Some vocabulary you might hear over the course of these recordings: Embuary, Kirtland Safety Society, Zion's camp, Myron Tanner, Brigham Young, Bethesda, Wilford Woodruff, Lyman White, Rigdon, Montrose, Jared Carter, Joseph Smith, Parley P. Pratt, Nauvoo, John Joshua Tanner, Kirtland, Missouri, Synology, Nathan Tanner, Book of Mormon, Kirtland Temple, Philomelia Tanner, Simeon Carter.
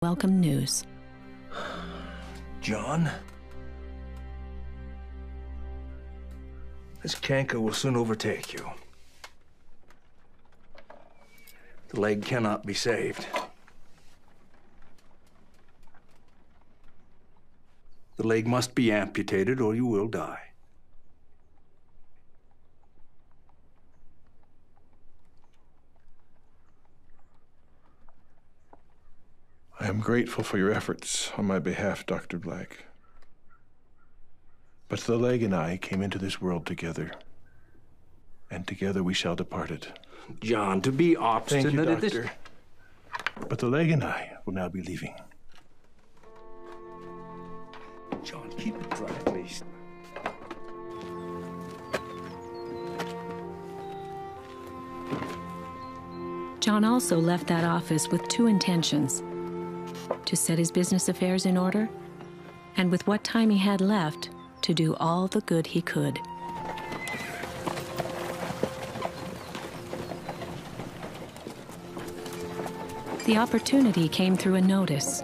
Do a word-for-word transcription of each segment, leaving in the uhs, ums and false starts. Welcome news. John? This canker will soon overtake you. The leg cannot be saved. The leg must be amputated or you will die. I am grateful for your efforts on my behalf, Doctor Black. But the leg and I came into this world together, and together we shall depart it. John, to be obstinate. Thank you, Doctor. But the leg and I will now be leaving. John, keep it dry at least. John also left that office with two intentions: to set his business affairs in order, and with what time he had left, to do all the good he could. The opportunity came through a notice.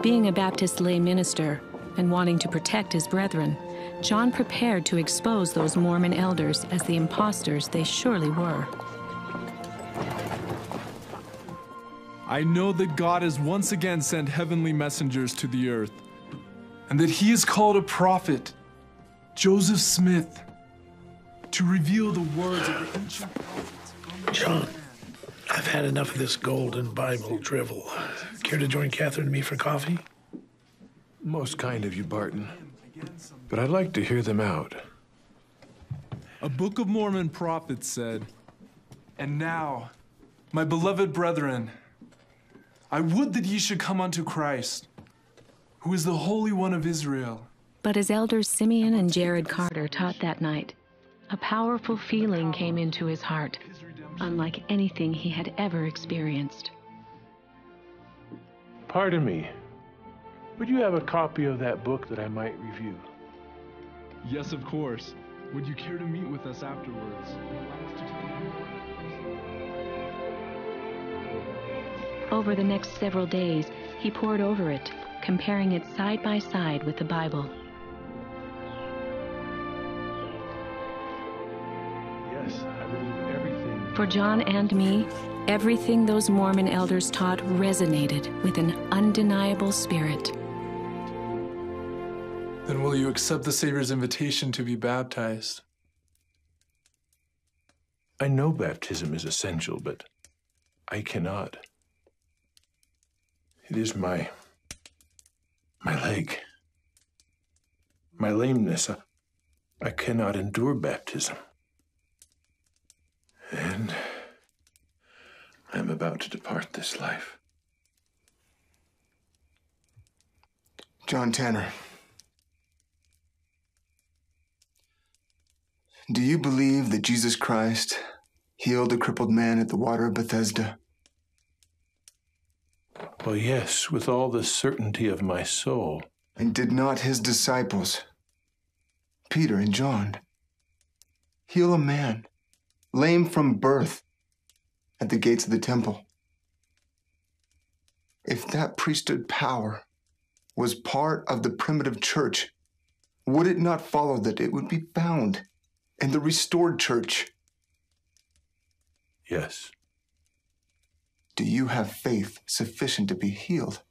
Being a Baptist lay minister and wanting to protect his brethren, John prepared to expose those Mormon elders as the imposters they surely were. I know that God has once again sent heavenly messengers to the earth, and that he has called a prophet, Joseph Smith, to reveal the words of the ancient prophets. John, I've had enough of this golden Bible drivel. Care to join Catherine and me for coffee? Most kind of you, Barton, but I'd like to hear them out. A Book of Mormon prophet said, "And now, my beloved brethren, I would that ye should come unto Christ, who is the Holy One of Israel." But as elders Simeon and Jared Carter taught that night, a powerful feeling came into his heart, unlike anything he had ever experienced. Pardon me, would you have a copy of that book that I might review? Yes, of course. Would you care to meet with us afterwards? Over the next several days, he pored over it, comparing it side by side with the Bible. Yes, I believe everything. For John and me, everything those Mormon elders taught resonated with an undeniable spirit. Then will you accept the Savior's invitation to be baptized? I know baptism is essential, but I cannot. It is my, my leg, my lameness. I, I cannot endure baptism. And I am about to depart this life. John Tanner, do you believe that Jesus Christ healed the crippled man at the water of Bethesda? Well, yes, with all the certainty of my soul. And did not his disciples, Peter and John, heal a man, lame from birth, at the gates of the temple? If that priesthood power was part of the primitive church, would it not follow that it would be found in the restored church? Yes. Do you have faith sufficient to be healed?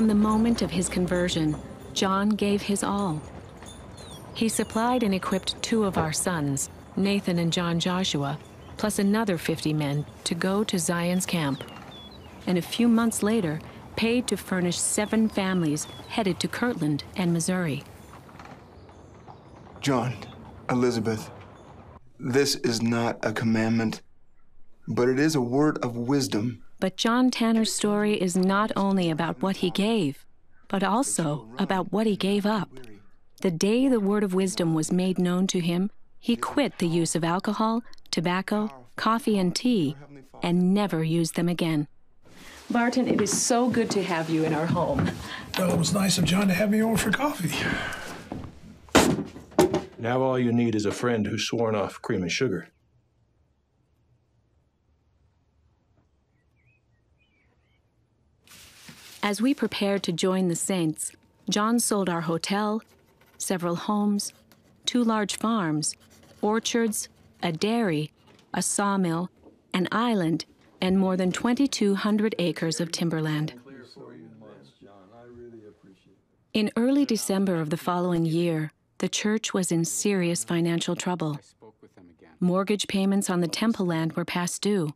From the moment of his conversion, John gave his all. He supplied and equipped two of our sons, Nathan and John Joshua, plus another fifty men to go to Zion's camp, and a few months later paid to furnish seven families headed to Kirtland and Missouri. John, Elizabeth, this is not a commandment, but it is a word of wisdom. But John Tanner's story is not only about what he gave, but also about what he gave up. The day the word of wisdom was made known to him, he quit the use of alcohol, tobacco, coffee, and tea, and never used them again. Barton, it is so good to have you in our home. Well, it was nice of John to have me over for coffee. Now all you need is a friend who's sworn off cream and sugar. As we prepared to join the Saints, John sold our hotel, several homes, two large farms, orchards, a dairy, a sawmill, an island, and more than twenty-two hundred acres of timberland. In early December of the following year, the church was in serious financial trouble. Mortgage payments on the temple land were past due.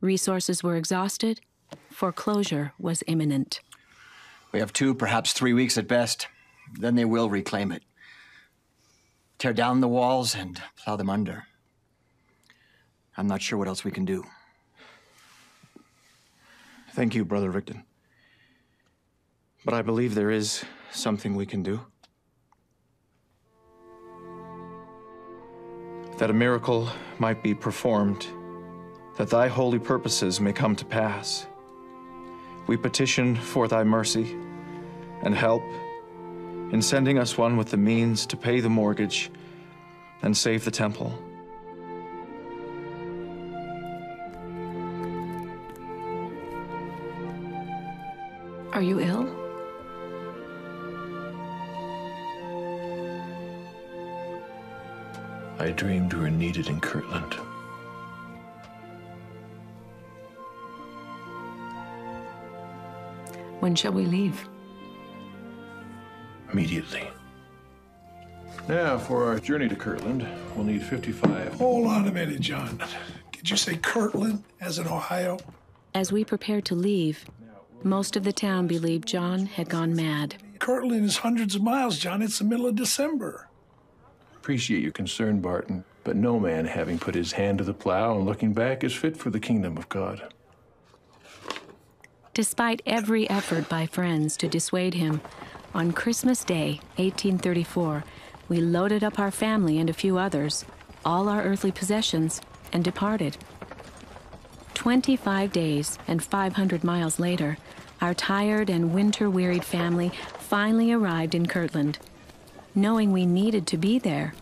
Resources were exhausted. Foreclosure was imminent. We have two, perhaps three weeks at best. Then they will reclaim it. Tear down the walls and plow them under. I'm not sure what else we can do. Thank you, Brother Rigdon. But I believe there is something we can do. That a miracle might be performed, that thy holy purposes may come to pass. We petition for thy mercy and help in sending us one with the means to pay the mortgage and save the temple. Are you ill? I dreamed we were needed in Kirtland. When shall we leave? Immediately. Now, for our journey to Kirtland, we'll need fifty-five. Hold on a minute, John. Did you say Kirtland as in Ohio? As we prepared to leave, most of the town believed John had gone mad. Kirtland is hundreds of miles, John. It's the middle of December. Appreciate your concern, Barton, but no man having put his hand to the plow and looking back is fit for the kingdom of God. Despite every effort by friends to dissuade him, on Christmas Day, eighteen thirty-four, we loaded up our family and a few others, all our earthly possessions, and departed. Twenty-five days and five hundred miles later, our tired and winter-wearied family finally arrived in Kirtland, knowing we needed to be there,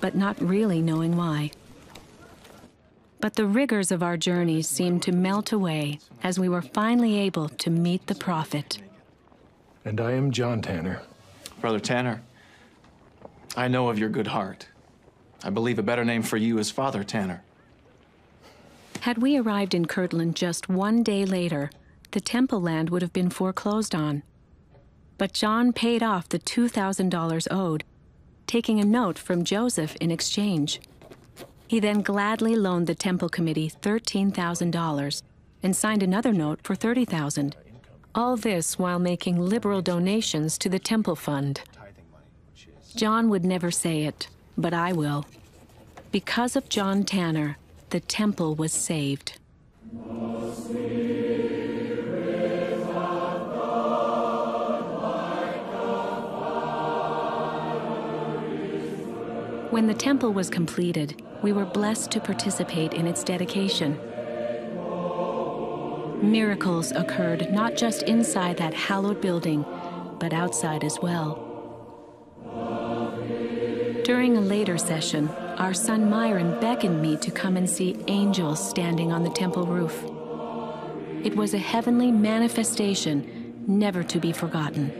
but not really knowing why. But the rigors of our journey seemed to melt away as we were finally able to meet the prophet. And I am John Tanner. Brother Tanner, I know of your good heart. I believe a better name for you is Father Tanner. Had we arrived in Kirtland just one day later, the temple land would have been foreclosed on. But John paid off the two thousand dollars owed, taking a note from Joseph in exchange. He then gladly loaned the temple committee thirteen thousand dollars and signed another note for thirty thousand dollars. All this while making liberal donations to the temple fund. John would never say it, but I will. Because of John Tanner, the temple was saved. When the temple was completed, we were blessed to participate in its dedication. Miracles occurred not just inside that hallowed building, but outside as well. During a later session, our son Myron beckoned me to come and see angels standing on the temple roof. It was a heavenly manifestation, never to be forgotten.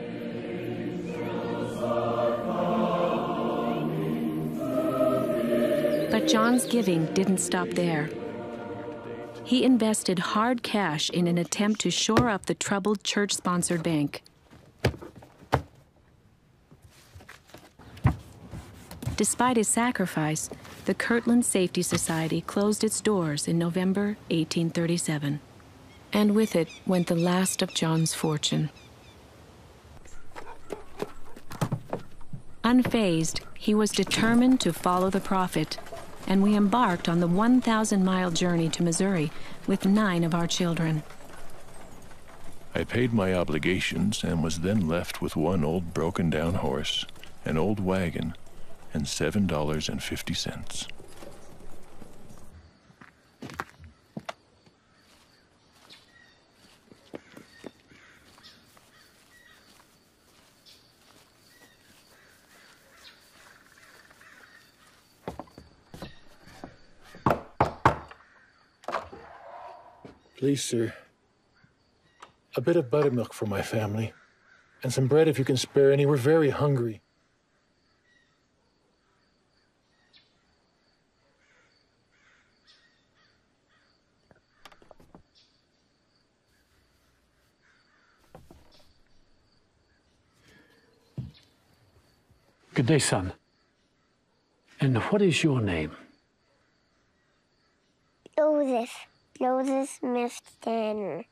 But John's giving didn't stop there. He invested hard cash in an attempt to shore up the troubled church-sponsored bank. Despite his sacrifice, the Kirtland Safety Society closed its doors in November eighteen thirty-seven. And with it went the last of John's fortune. Unfazed, he was determined to follow the prophet, and we embarked on the one thousand mile journey to Missouri with nine of our children. I paid my obligations and was then left with one old broken-down horse, an old wagon, and seven dollars and fifty cents. Please, sir. A bit of buttermilk for my family, and some bread if you can spare any. We're very hungry. Good day, son. And what is your name? Joseph. Joseph Smith Tanner.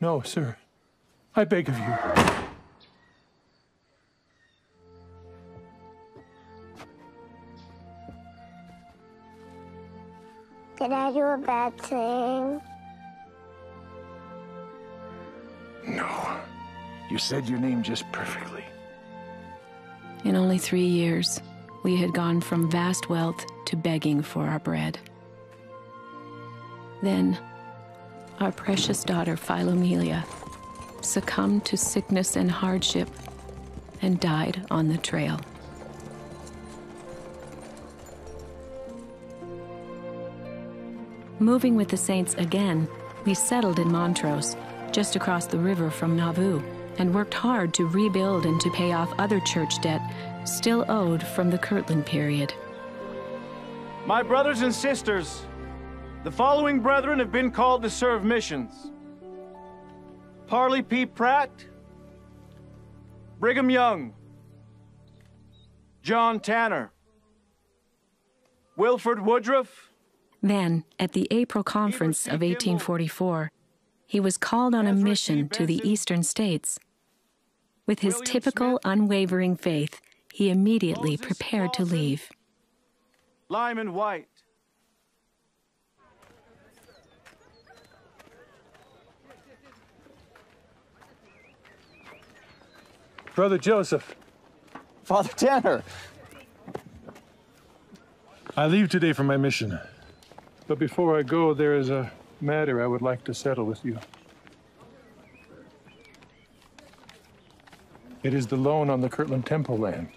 No, sir. I beg of you. Did I do a bad thing? No. You said your name just perfectly. In only three years, we had gone from vast wealth to begging for our bread. Then, our precious daughter, Philomelia, succumbed to sickness and hardship and died on the trail. Moving with the saints again, we settled in Montrose, just across the river from Nauvoo, and worked hard to rebuild and to pay off other church debt still owed from the Kirtland period. My brothers and sisters, the following brethren have been called to serve missions: Parley P. Pratt, Brigham Young, John Tanner, Wilford Woodruff. Then, at the April conference of eighteen forty-four, he was called on a mission to the eastern states. With his typical unwavering faith, he immediately prepared to leave. Lyman White. Brother Joseph. Father Tanner. I leave today for my mission. But before I go, there is a matter I would like to settle with you. It is the loan on the Kirtland Temple land.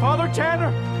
Father Tanner!